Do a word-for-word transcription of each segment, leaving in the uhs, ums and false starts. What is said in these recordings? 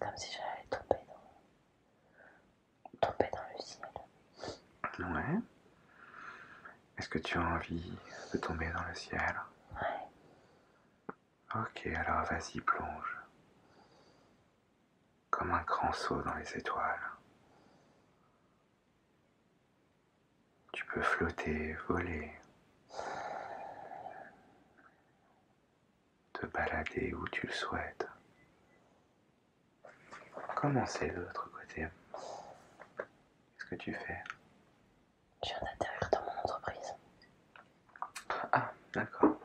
C'est comme si j'allais tomber dans, tomber dans le ciel. Ouais. Est-ce que tu as envie de tomber dans le ciel? Ouais. Ok, alors vas-y, plonge. Comme un grand saut dans les étoiles. Tu peux flotter, voler, te balader où tu le souhaites. Comment c'est de l'autre côté? Qu'est-ce que tu fais? Je viens d'atterrir dans mon entreprise. Ah, d'accord.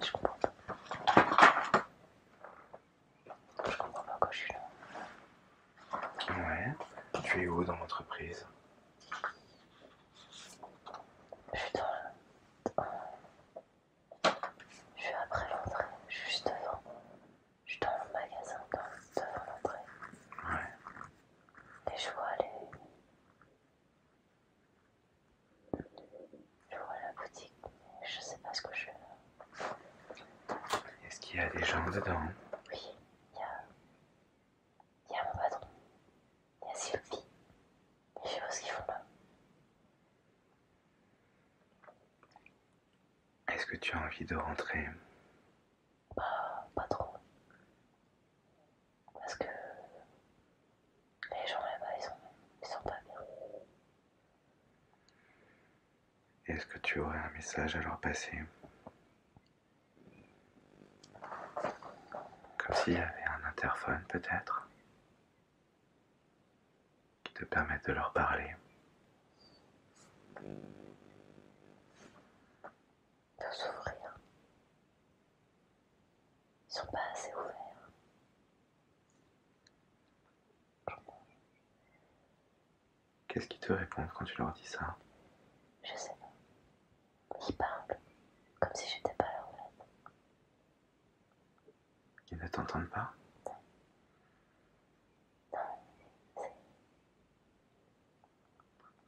Je comprends pas. Je comprends pas quand je suis là. Ouais. Tu es où dans l'entreprise? Je suis dans... Je suis après l'entrée, je suis juste devant. Je suis dans le magasin, dans... devant l'entrée. Ouais. Et je vois les... Je vois la boutique, mais je sais pas ce que je fais là. Est-ce qu'il y a des gens dedans? Oui. Sophie, je sais pas ce qu'ils font là. Est-ce que tu as envie de rentrer? Bah, pas trop. Parce que les gens là-bas, ils sont, ils sont pas bien. Est-ce que tu aurais un message à leur passer? Comme s'il y avait un interphone, peut-être? Te permettre de leur parler. De s'ouvrir. Ils sont pas assez ouverts. Qu'est-ce qu'ils te répondent quand tu leur dis ça? Je sais pas. Ils parlent, comme si j'étais pas là en fait. Ils ne t'entendent pas?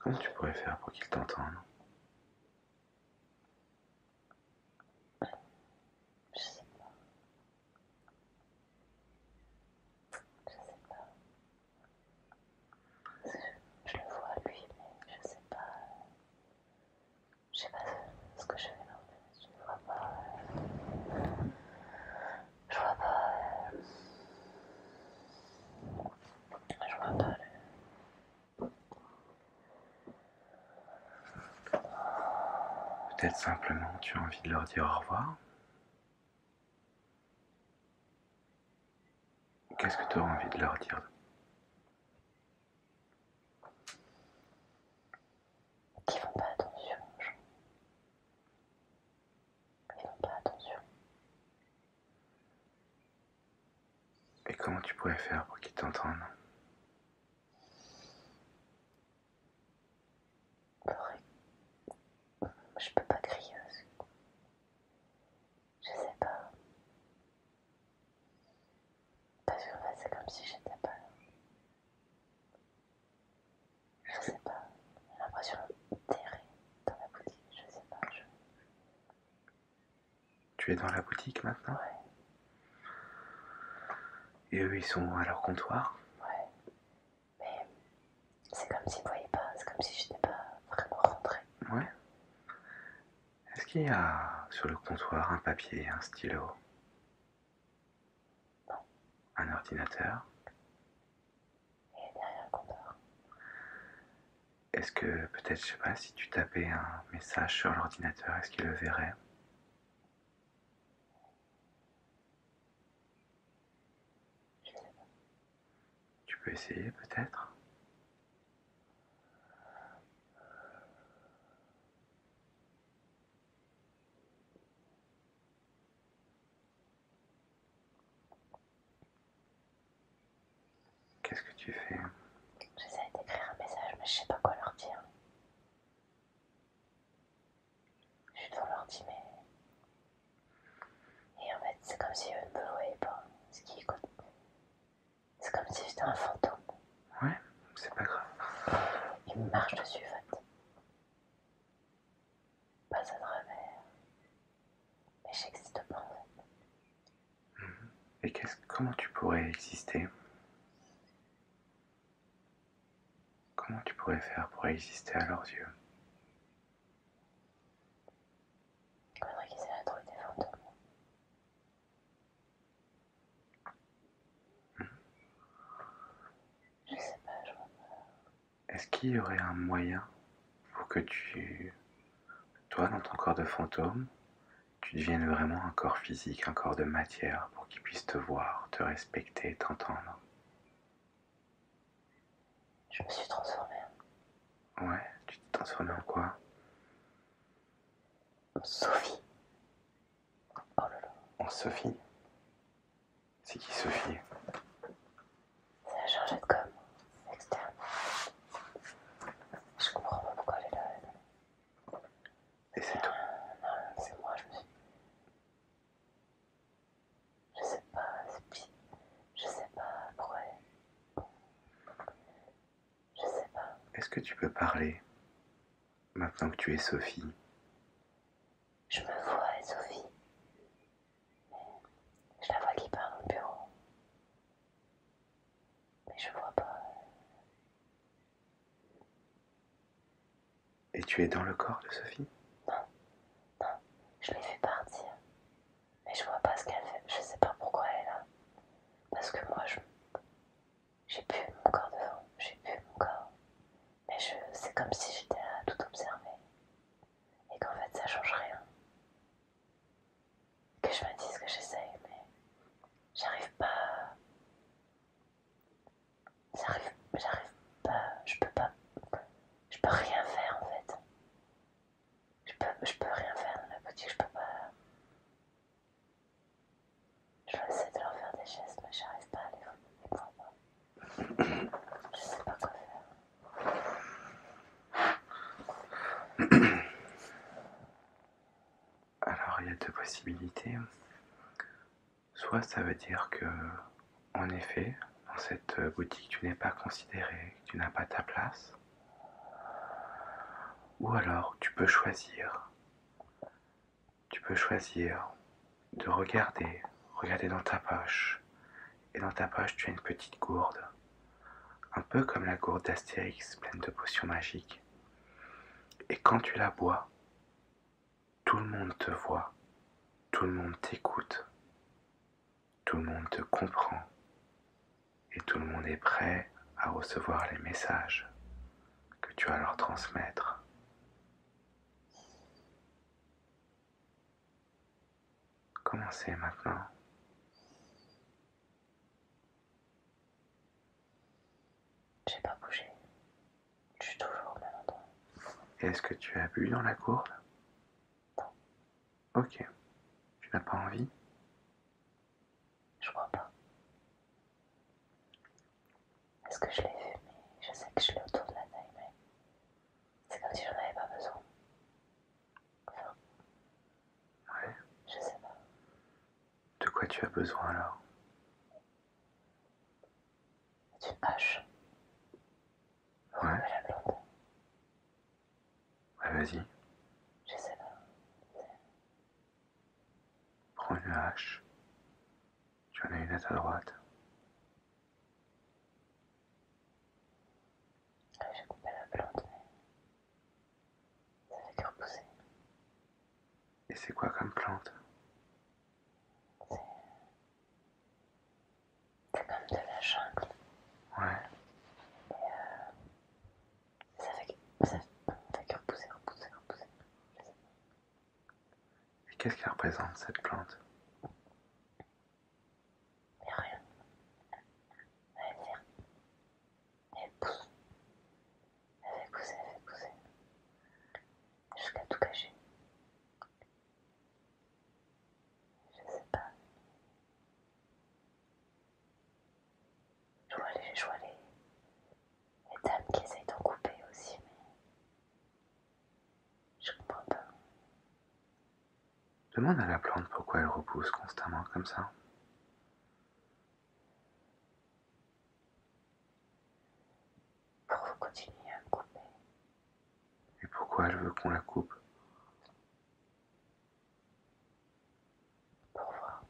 Comment tu pourrais faire pour qu'ils t'entendent? Je sais pas. Je sais pas. Parce que je, je le vois lui, mais je sais pas. Je sais pas ce, ce que je fais là. Je ne vois pas. Je vois pas. Je vois pas. Peut-être simplement tu as envie de leur dire au revoir. Qu'est-ce que tu aurais envie de leur dire? Qu'ils font pas attention aux gens. Ils font pas attention. Et comment tu pourrais faire pour qu'ils t'entendent? Je peux pas crier. Je sais pas. Parce que c'est comme si j'étais pas là. Je sais pas. J'ai l'impression d'errer dans la boutique. Je sais pas. Je... Tu es dans la boutique maintenant? Ouais. Et eux, ils sont à leur comptoir? Ouais. Mais c'est comme s'ils ne voyaient pas. C'est comme si j'étais pas vraiment rentrée. Ouais. Est-ce qu'il y a sur le comptoir un papier, un stylo? Non. Un ordinateur? Et derrière le comptoir. Est-ce que, peut-être, je sais pas, si tu tapais un message sur l'ordinateur, est-ce qu'il le verrait? Je sais pas. Tu peux essayer, peut-être? Qu'est-ce que tu fais? J'essaie d'écrire un message, mais je sais pas quoi leur dire. Je suis devant l'ordi, mais... Et en fait, c'est comme si eux ne me voyaient pas. Ce qui écoute. C'est comme si j'étais un fantôme. Ouais, c'est pas grave. Ils me marchent dessus, en fait. Pas à travers. Mais j'existe pas, en fait. Et qu'est-ce, comment tu pourrais exister? Comment tu pourrais faire pour exister à leurs yeux? Il faudrait qu'ils aient la trouille des fantômes. Mmh. Je sais pas, je vois pas. Est-ce qu'il y aurait un moyen pour que tu, toi dans ton corps de fantôme, tu deviennes vraiment un corps physique, un corps de matière, pour qu'ils puissent te voir, te respecter, t'entendre. Je me suis transformée. Ouais, tu t'es transformée en quoi? En Sophie. Oh là là. En Sophie? C'est qui Sophie? C'est la chargée de com, externe. Je comprends pas pourquoi elle est là. Et c'est toi? Est-ce que tu peux parler, maintenant que tu es Sophie? Je me vois, Sophie. Je la vois qui parle au bureau. Mais je vois pas. Et tu es dans le corps de Sophie? Non, non, je l'ai fait partir. Mais je vois pas ce qu'elle fait, je sais pas pourquoi elle est là. Parce que moi, je... j'ai pu mon corps devant, j'ai pu mon corps. C'est comme si j'étais à tout observer et qu'en fait ça change rien. Que je me dise que j'essaye, mais j'arrive pas. J'arrive, j'arrive pas. Je peux pas. Je peux rien faire en fait. Je peux, je peux rien faire dans la boutique. Je peux pas. Je vais essayer de leur faire des gestes, mais j'arrive pas à les faire. Je sais pas quoi faire. Alors il y a deux possibilités. Soit ça veut dire que, en effet, dans cette boutique tu n'es pas considéré, tu n'as pas ta place. Ou alors tu peux choisir. Tu peux choisir de regarder, regarder dans ta poche. Et dans ta poche tu as une petite gourde. Un peu comme la gourde d'Astérix pleine de potions magiques. Et quand tu la bois, tout le monde te voit, tout le monde t'écoute, tout le monde te comprend, et tout le monde est prêt à recevoir les messages que tu vas leur transmettre. Comment c'est maintenant ? J'ai pas bougé, je suis toujours. Est-ce que tu as bu dans la gourde? Non. Ok. Tu n'as pas envie? Je crois pas. Est-ce que je l'ai vu? Mais je sais que je l'ai autour de la taille, mais c'est comme si j'en avais pas besoin. Enfin. Ouais. Je sais pas. De quoi tu as besoin alors? D'une hache. Ouais. La blonde. Vas-y. Je sais pas. Prends une hache. Tu en as une à ta droite. Ah, j'ai coupé la plante, mais ça fait que repousser. Et c'est quoi comme plante? C'est... c'est comme de la jungle. Ouais. Et euh... ça fait que... ça fait... Qu'est-ce qu'elle représente, cette plante? Il n'y a rien. Elle vient. Elle pousse. Elle fait pousser, elle fait pousser. Jusqu'à tout cacher. Je sais pas. Je vois les, je vois les, les dames qui essayent d'en couper aussi, mais je comprends pas. Demande à la plante pourquoi elle repousse constamment comme ça. Pour vous continuer à me couper. Et pourquoi elle veut qu'on la coupe? Pour voir.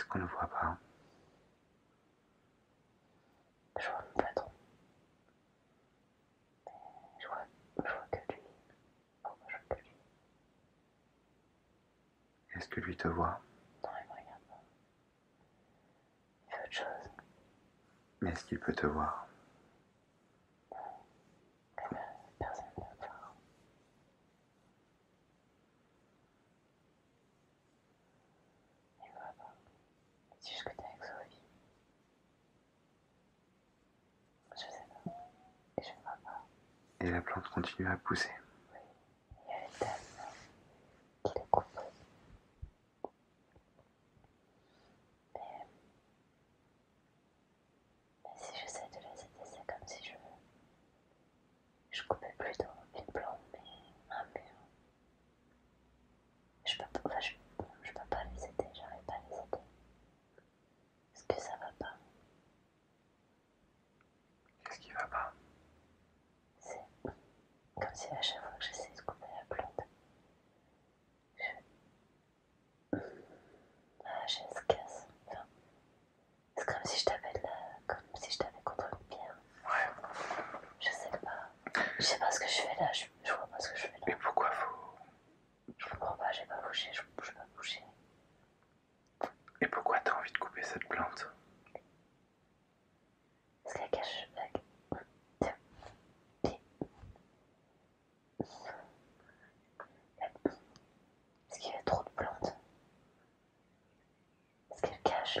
parce qu'on ne voit pas. Je vois mon patron. Je vois, je vois que lui. Oh, je vois que lui. Est-ce que lui te voit? Non, il me regarde pas. Il fait autre chose. Mais est-ce qu'il peut te voir? Et la plante continue à pousser. Oui, il y a une dame qui le coupe. Mais, mais si j'essaie de les aider, c'est comme si je, je coupais plutôt une plante, mais un mur. Je peux, enfin, je, je peux pas les aider, j'arrive pas à les aider. Est-ce que ça va pas? Qu'est-ce qui va pas? Comme si à chaque fois que j'essaie de couper la plante, je... Ah, je se casse. Enfin, c'est comme si je tapais la... comme si je tapais contre une pierre. Ouais. Je sais pas. Je sais pas ce que je fais là, je, je vois pas ce que je fais là. Mais pourquoi faut... Je comprends pas, j'ai pas bougé, je bouge pas bougé. Et pourquoi t'as envie de couper cette plante? Parce qu'elle cache...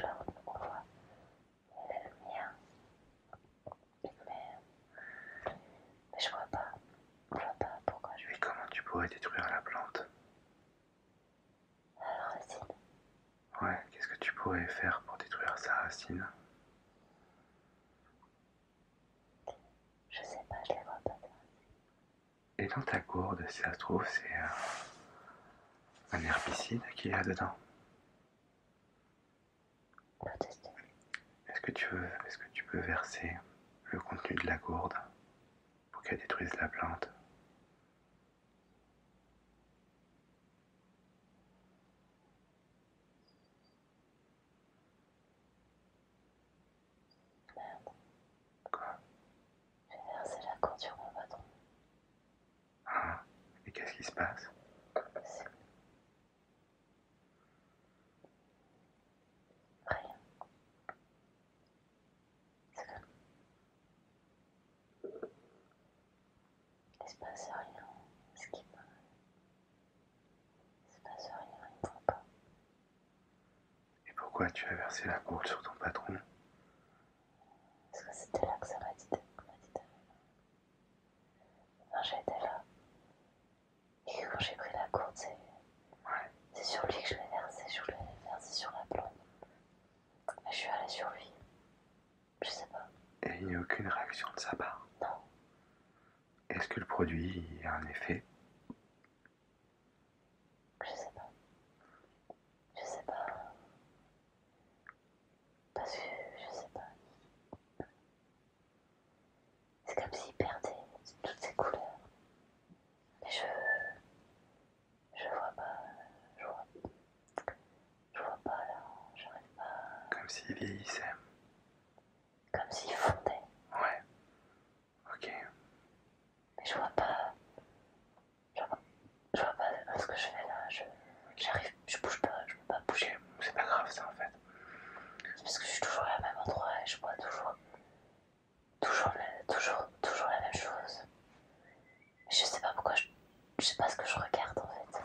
Là, on voit la lumière, mais, mais je vois pas, je vois pas pourquoi je... Mais comment tu pourrais détruire la plante? La racine. Ouais, qu'est-ce que tu pourrais faire pour détruire sa racine? Je sais pas, je la vois pas. Et dans ta gourde, si ça se trouve, c'est euh, un herbicide qu'il y a dedans? Est-ce que tu veux, est-ce que tu peux verser le contenu de la gourde pour qu'elle détruise la plante? Merde. Quoi? J'ai versé la gourde sur mon patron. Ah, et qu'est-ce qui se passe? Pourquoi tu as versé la gourde sur ton patron? Parce que c'était là que ça m'a dit d'arriver. Non, j'étais là. Et quand j'ai pris la gourde, c'est ouais. Sur lui que je l'ai versé, je l'ai versé sur la plante. Mais je suis allée sur lui. Je sais pas. Et il n'y a aucune réaction de sa part? Non. Est-ce que le produit a un effet? S'il vieillissait. Comme s'il fondait. Ouais. Ok. Mais je vois pas. Je vois, je vois pas ce que je fais là. Je, j'arrive, je bouge pas, je peux pas bouger. C'est pas grave ça en fait. C'est parce que je suis toujours à la même endroit et je vois toujours, toujours, le, toujours, toujours la même chose. Mais je sais pas pourquoi. Je, je sais pas ce que je regarde en fait.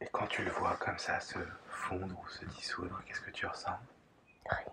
Et quand tu le vois comme ça se fondre ou se dissoudre, qu'est-ce que tu ressens? Rien.